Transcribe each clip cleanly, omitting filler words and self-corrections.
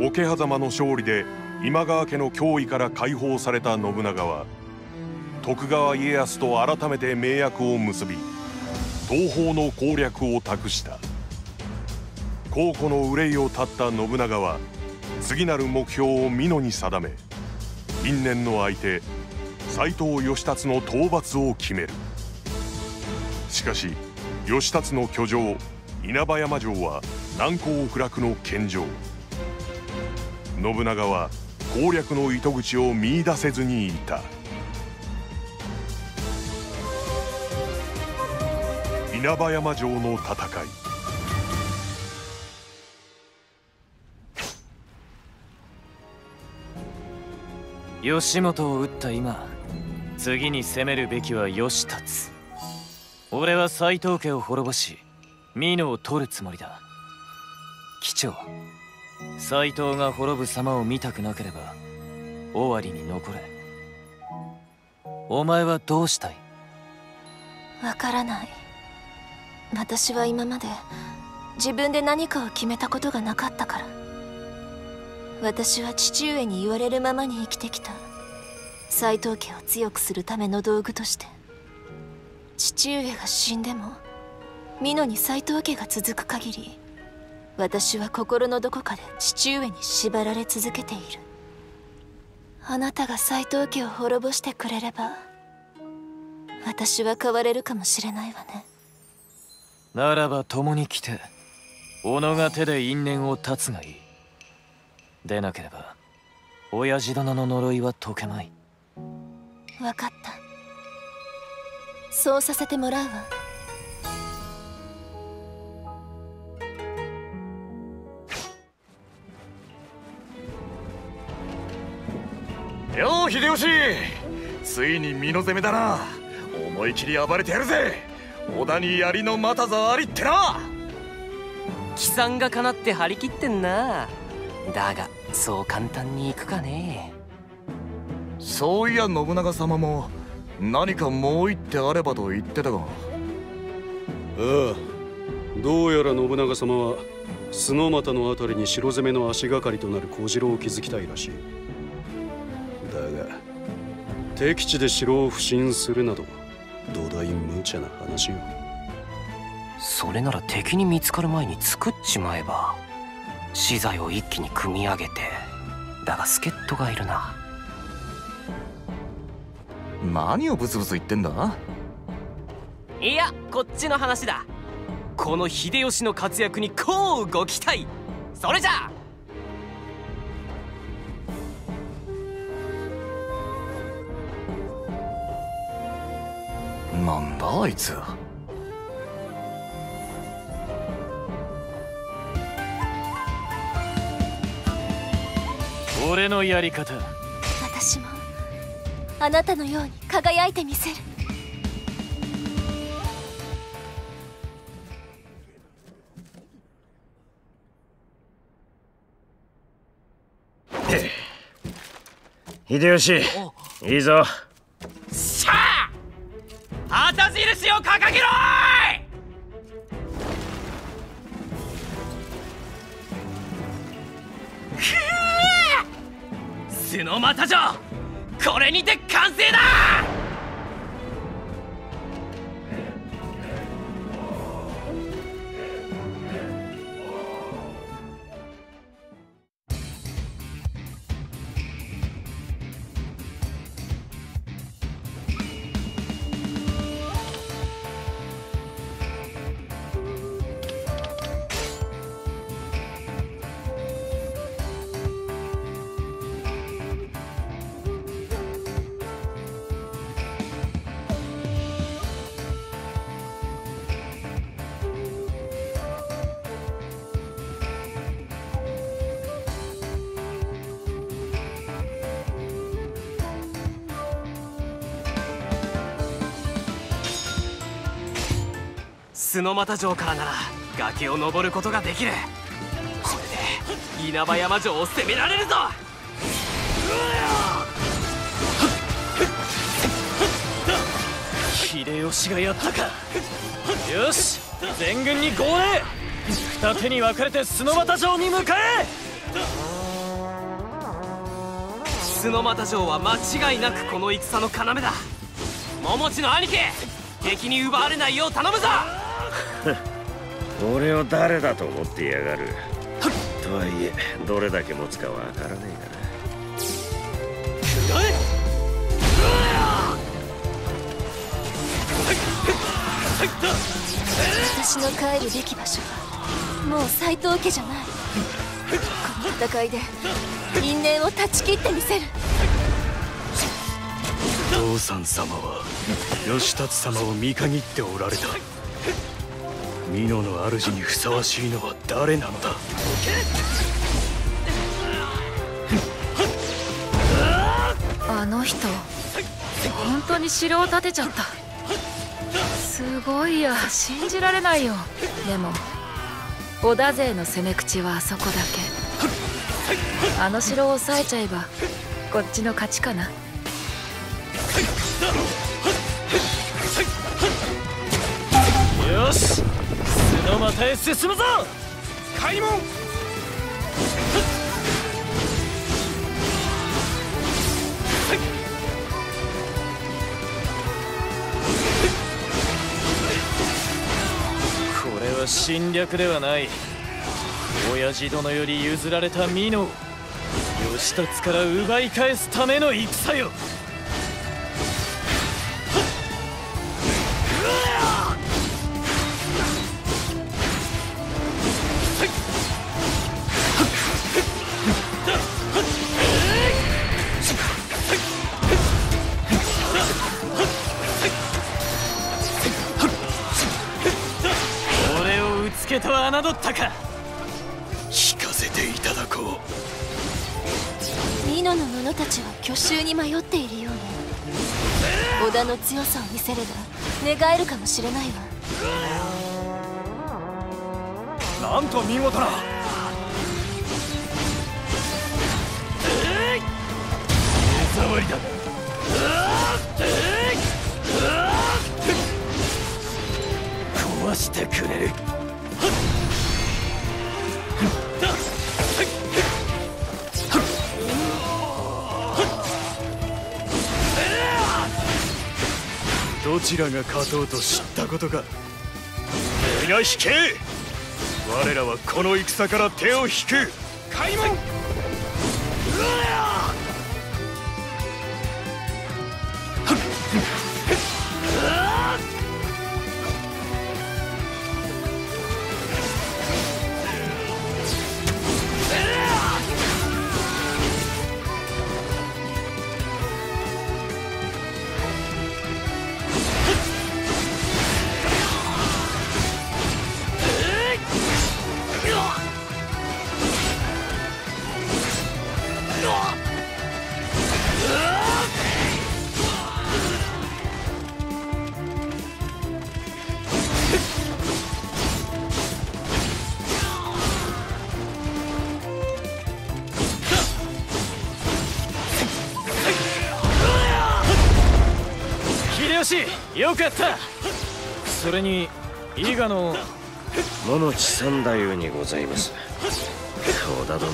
桶狭間の勝利で今川家の脅威から解放された信長は徳川家康と改めて盟約を結び東方の攻略を託した。後顧の憂いを絶った信長は次なる目標を美濃に定め、因縁の相手斎藤義達の討伐を決める。しかし義達の居城稲葉山城は難攻不落の堅城。信長は攻略の糸口を見いだせずにいた。稲葉山城の戦い。義元を討った今、次に攻めるべきは義達。俺は斎藤家を滅ぼし美濃を取るつもりだ。機長、斎藤が滅ぶ様を見たくなければ尾張に残れ。お前はどうしたい？わからない。私は今まで自分で何かを決めたことがなかったから。私は父上に言われるままに生きてきた。斎藤家を強くするための道具として、父上が死んでも美濃に斎藤家が続く限り、私は心のどこかで父上に縛られ続けている。あなたが斎藤家を滅ぼしてくれれば私は変われるかもしれないわね。ならば共に来て己が手で因縁を断つがいい。でなければ親父殿の呪いは解けまい。分かった、そうさせてもらうわ。よう秀吉、ついに美濃攻めだな。思い切り暴れてやるぜ。織田に槍のまたざありってな。貴様がかなって張り切ってんな。だがそう簡単にいくかね。そういや信長様も何かもう一手あればと言ってたが。ああ、どうやら信長様は角又のあたりに城攻めの足がかりとなる小城を築きたいらしい。だが敵地で城を不振するなど土台無茶な話よ。それなら敵に見つかる前に作っちまえば。資材を一気に組み上げて、だが助っ人がいるな。何をブツブツ言ってんだ。いや、こっちの話だ。この秀吉の活躍にこうご期待。それじゃ。なんだあいつ。俺のやり方。私もあなたのように輝いてみせる。秀吉、いいぞ。さあ、旗印を掲げろーい。角又城、これにて完成だ。角又城からなら崖を登ることができる。これで稲葉山城を攻められるぞ。秀吉がやったか。よし、全軍に号令。二手に分かれて角又城に向かえ。角又城は間違いなくこの戦の要だ。桃地の兄貴、敵に奪われないよう頼むぞ。俺を誰だと思ってやがる。とはいえどれだけ持つかわからねえから。私の帰るべき場所はもう斎藤家じゃない。この戦いで因縁を断ち切ってみせる。父さん様は義達様を見限っておられた。美濃の主にふさわしいのは誰なのだ。あの人本当に城を建てちゃった。すごいや、信じられないよ。でも織田勢の攻め口はあそこだけ。あの城を抑えちゃえばこっちの勝ちかな。よし、角又へ進むぞ。開門。これは侵略ではない。親父殿より譲られた美濃を義達から奪い返すための戦よ。と侮ったか。聞かせていただこう。美濃の者たちは去就に迷っているようね。織田の強さを見せれば寝返るかもしれないわ。なんと見事な。目障りだ。壊してくれる。どちらが勝とうと知ったことか。皆引け。我らはこの戦から手を引く。開門。よくやった。それに伊賀の野地三太夫にございます。織田殿、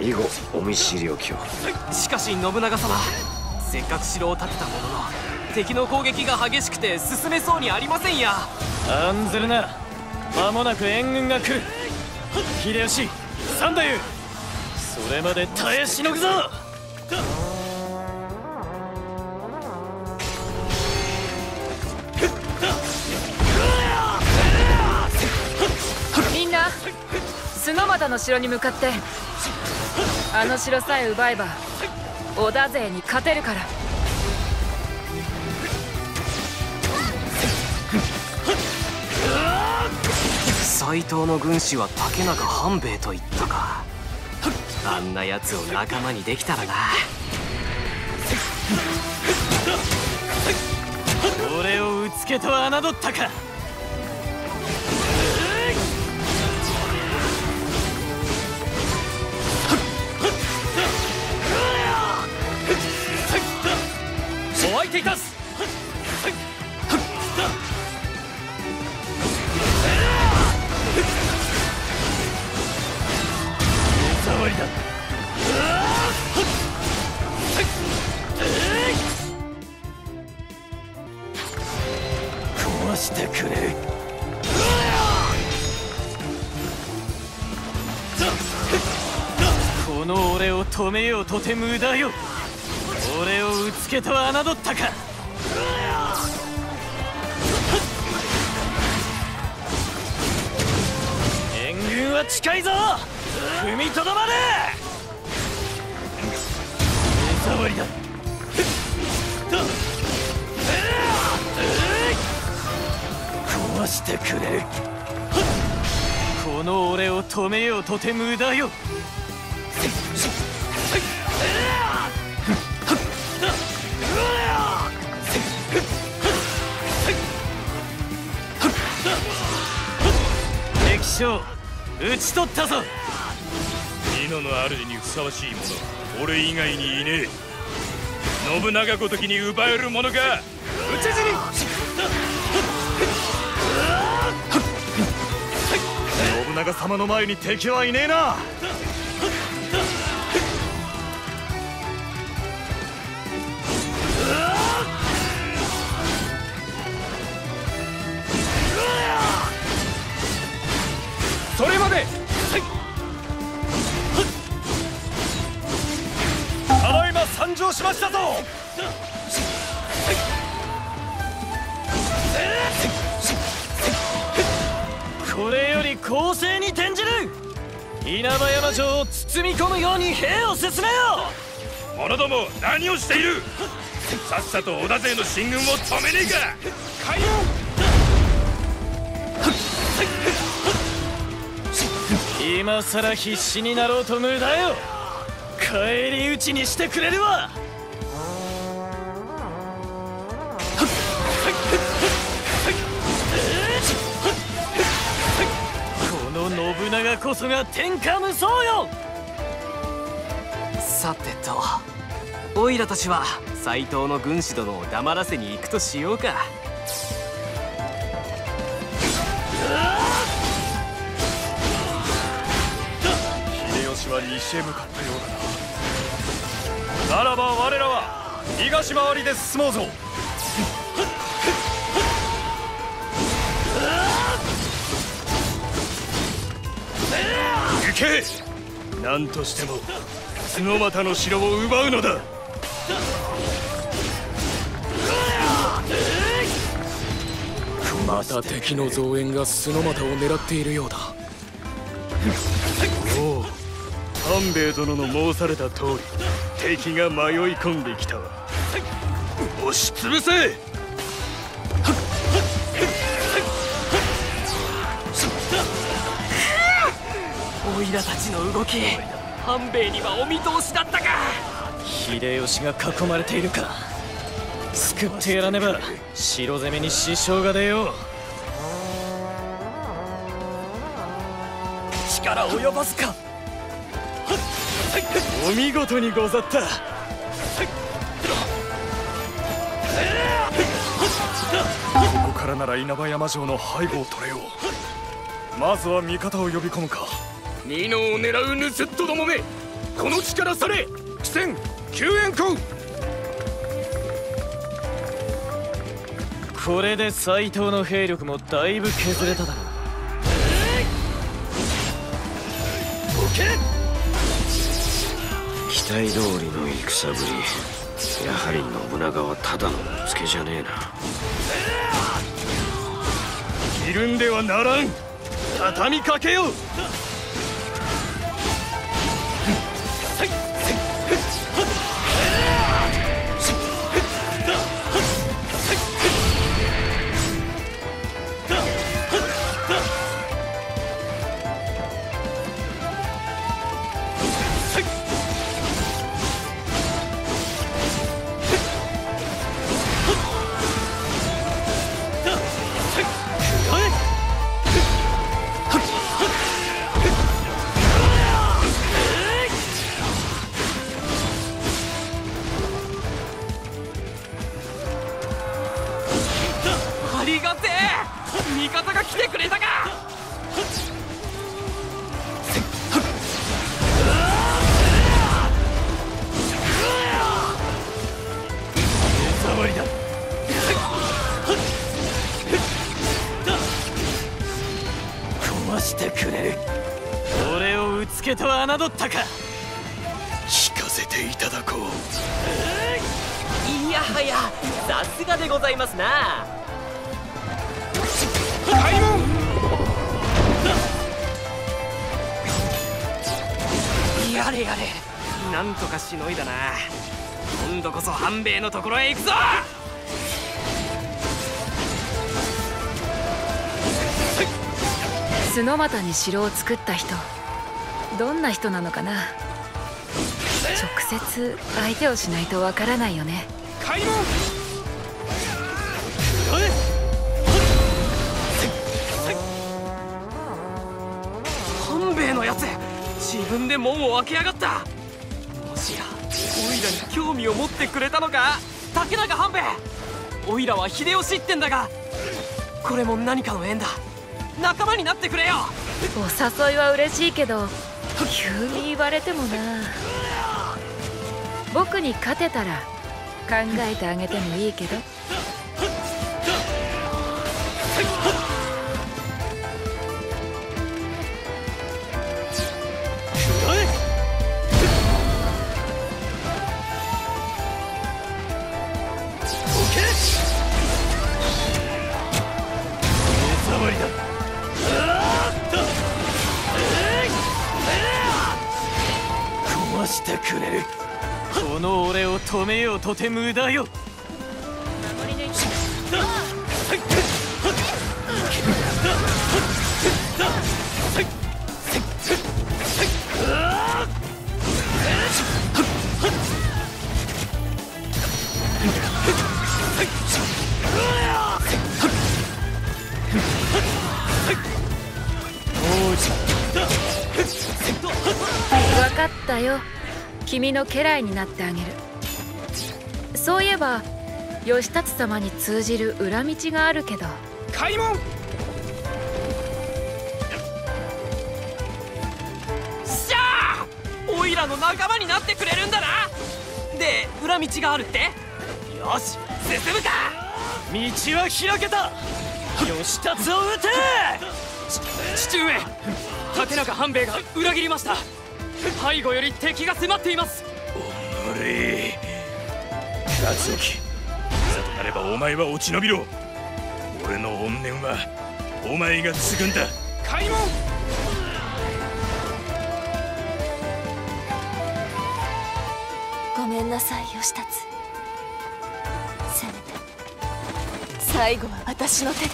以後お見知りおきを。しかし信長様、せっかく城を建てたものの敵の攻撃が激しくて進めそうにありませんや。案ずるな、間もなく援軍が来る。秀吉、三太夫、それまで耐えしのぐぞ。角又の城に向かって、あの城さえ奪えば織田勢に勝てるから。斎藤の軍師は竹中半兵衛と言ったか。あんなやつを仲間にできたらな。俺をうつけと侮ったか。お相手いたす。目障りだ。してくれ。この俺を止めようとて無駄よ。俺をうつけと侮ったか。援軍は近いぞ。踏みとどまれ。手触りだ。壊してくれ。この俺を止めようとて無駄よ。敵将、討ち取ったぞ。美濃の主にふさわしいもの俺以外にいねえ。信長ごときに奪えるものが討ち死に。信長様の前に敵はいねえな。それまで。ただいま参上しましたぞ。これより攻勢に転じる。稲葉山城を包み込むように兵を進めよ。者ども、何をしている。さっさと織田勢の進軍を止めねえか。開門。今さら必死になろうと無駄よ。返り討ちにしてくれるわ。信長こそが天下無双よ。さてと、オイラたちは斎藤の軍師殿を黙らせに行くとしようか。秀吉は西へ向かったようだな。ならば我らは東回りで進もうぞ。行け。何としても角又の城を奪うのだ。また敵の増援が角又を狙っているようだ。おお、半兵衛殿の申された通り敵が迷い込んできたわ。押し潰せ。オイラたちの動き、半兵衛にはお見通しだったか。秀吉が囲まれているか。救ってやらねば城攻めに支障が出よう。力及ばずか。お見事にござった。ここからなら稲葉山城の背後を取れよう。まずは味方を呼び込むか。美濃を狙う盗人どもめ、この力され。苦戦救援行。これで斎藤の兵力もだいぶ削れただろう。期待通りの戦ぶり。やはり信長はただのうつけじゃねえな。ひるんではならん。畳みかけよう。助とは侮ったか。聞かせていただこう。いやはや、さすがでございますな。開門。やれやれ、なんとかしのいだな。今度こそ半兵衛のところへ行くぞ。角又に城を作った人、どんな人なのかな。直接相手をしないとわからないよね。開門。半兵衛のやつ、自分で門を開けやがった。もしやオイラに興味を持ってくれたのか。竹中半兵衛、オイラは秀吉ってんだが、これも何かの縁だ。仲間になってくれよ。お誘いは嬉しいけど、急に言われてもな。僕に勝てたら考えてあげてもいいけど。この俺を止めようとて無駄よ。分かったよ。君の家来になってあげる。そういえば義達様に通じる裏道があるけど。開門。しゃあ、おいらの仲間になってくれるんだな。で、裏道があるって。よし、進むか。道は開けた。義達を撃て。父上、竹中半兵衛が裏切りました。背後より敵が迫っています。おのれ、勝之、いざとなればお前は落ち延びろ。俺の怨念はお前が継ぐんだ。開門。ごめんなさい義達、せめて最後は私の手で。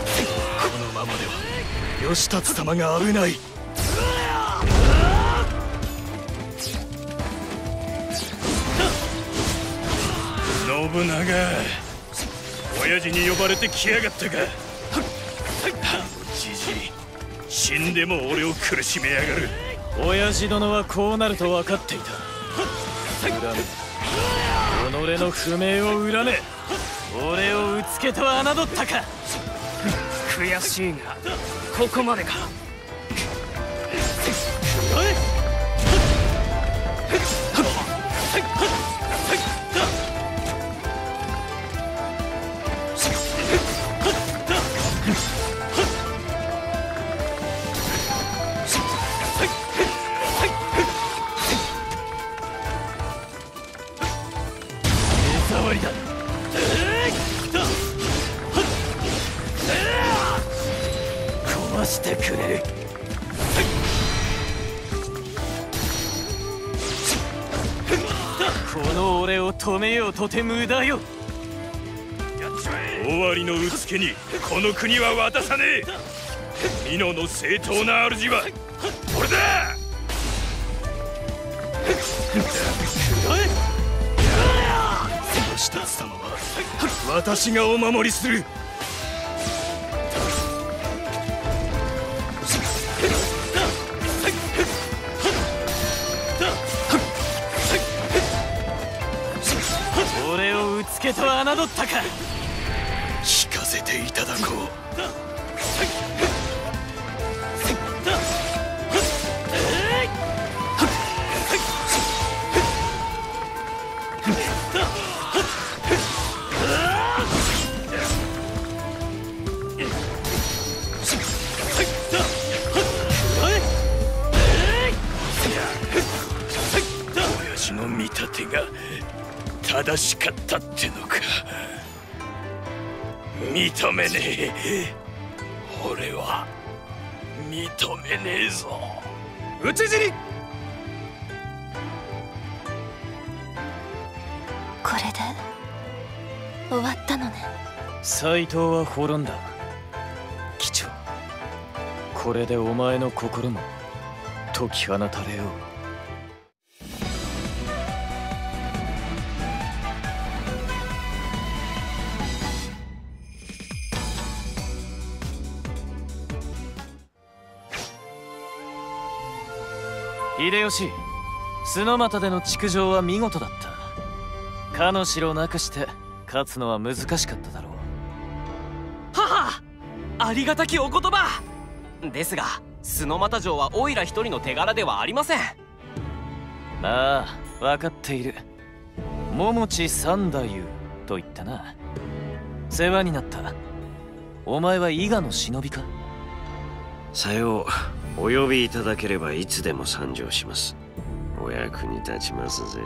このままでは義達様が危ない。信長、親父に呼ばれてきやがったか。じじい、死んでも俺を苦しめやがる。親父殿はこうなると分かっていた。恨め、己の不明を恨め。俺をうつけと侮ったか。悔しいが、ここまでか。目障りだ。してくれる。この俺を止めようとて無駄よ。終わりのうつけにこの国は渡さねえ。美濃の正当な主は俺だ。義達様は私がお守りする。聞かせていただこう。正しかったってのか。認めねえ。俺は認めねえぞ。討ち死に。これで終わったのね。斎藤は滅んだ。機長、これでお前の心も解き放たれよう。秀吉、砂俣での築城は見事だった。かの城をなくして勝つのは難しかっただろう。母、ありがたきお言葉ですが、砂俣城はオイラ一人の手柄ではありません。まあ分かっている。桃地三太夫と言ったな。世話になった。お前は伊賀の忍びか。さよう。お呼びいただければいつでも参上します。お役に立ちますぜ。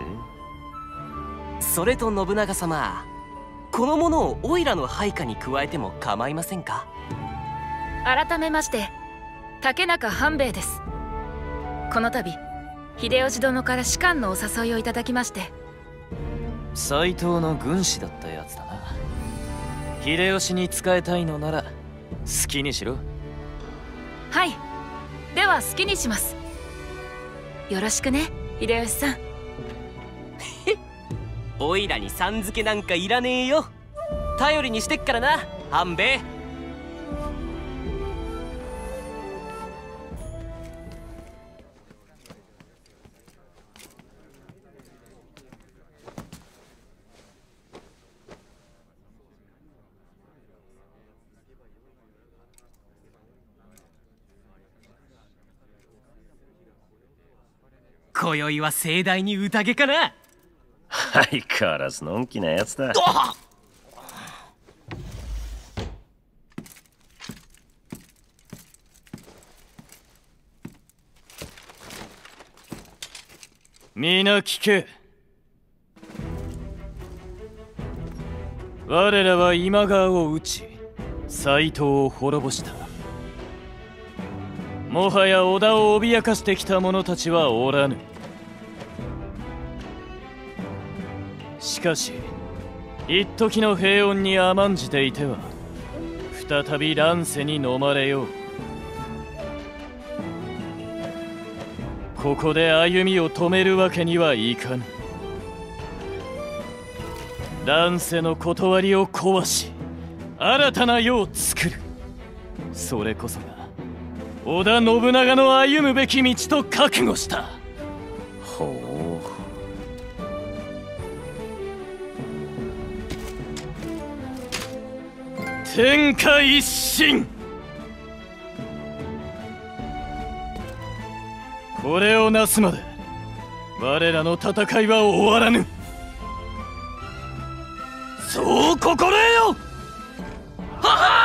それと信長様、このものをオイラの配下に加えても構いませんか。改めまして竹中半兵衛です。この度秀吉殿から仕官のお誘いをいただきまして。斎藤の軍師だったやつだな。秀吉に仕えたいのなら好きにしろ。はい、では好きにします。よろしくね、秀吉さん。おいらにさん付けなんかいらねえよ。頼りにしてっからな、半兵衛。今宵は盛大に宴かな。相変わらずのんきなやつだ。皆聞け。我らは今川を討ち、斎藤を滅ぼした。もはや織田を脅かしてきた者たちはおらぬ。しかし一時の平穏に甘んじていては再び乱世に飲まれよう。ここで歩みを止めるわけにはいかぬ。乱世の断りを壊し新たな世を作る、それこそが織田信長の歩むべき道と覚悟した。ほう。天下一新、これをなすまで我らの戦いは終わらぬ。そう心得よ。ははー。